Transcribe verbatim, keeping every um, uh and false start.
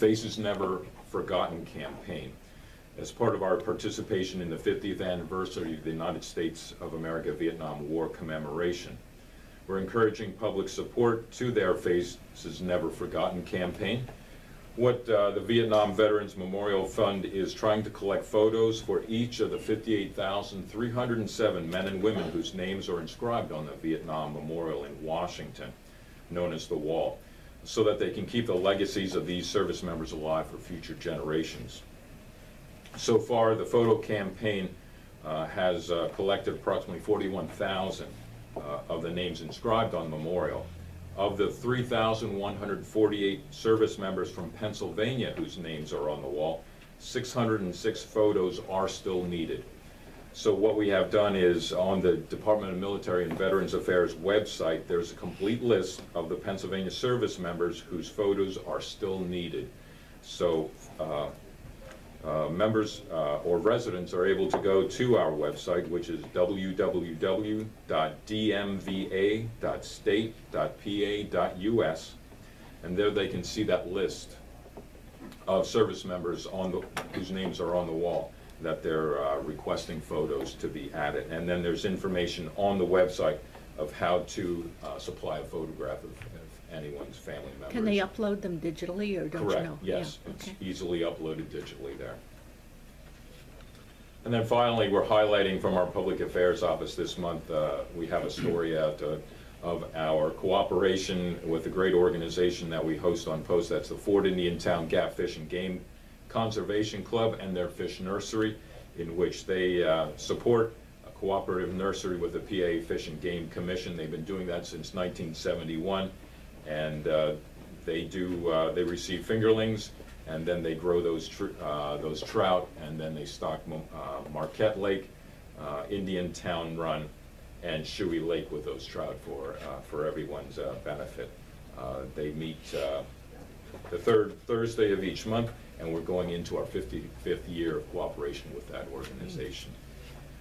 Faces Never Forgotten campaign. As part of our participation in the fiftieth anniversary of the United States of America Vietnam War commemoration, we're encouraging public support to their Faces Never Forgotten campaign. What uh, the Vietnam Veterans Memorial Fund is trying to collect photos for each of the fifty-eight thousand three hundred seven men and women whose names are inscribed on the Vietnam Memorial in Washington, known as the Wall, so that they can keep the legacies of these service members alive for future generations. So far, the photo campaign uh, has uh, collected approximately forty-one thousand uh, of the names inscribed on the memorial. Of the three thousand one hundred forty-eight service members from Pennsylvania whose names are on the wall, six hundred six photos are still needed. So what we have done is, on the Department of Military and Veterans Affairs website, there's a complete list of the Pennsylvania service members whose photos are still needed. So uh, uh, members uh, or residents are able to go to our website, which is w w w dot d m v a dot state dot p a dot u s, and there they can see that list of service members on the, whose names are on the wall that they're uh, requesting photos to be added. And then there's information on the website of how to uh, supply a photograph of, of anyone's family members. Can they upload them digitally, or don't Correct. you know? Yes, yeah. It's okay. Easily uploaded digitally there. And then finally, we're highlighting from our Public Affairs Office this month, uh, we have a story out uh, of our cooperation with a great organization that we host on post. That's the Fort Indiantown Gap Fish and Game Conservation Club and their fish nursery, in which they uh, support a cooperative nursery with the P A Fish and Game Commission. They've been doing that since nineteen seventy-one, and uh, they do uh, they receive fingerlings, and then they grow those tr uh, those trout, and then they stock uh, Marquette Lake, uh, Indiantown Run, and Shoei Lake with those trout for uh, for everyone's uh, benefit. Uh, they meet uh, the third Thursday of each month, and we're going into our fifty-fifth year of cooperation with that organization.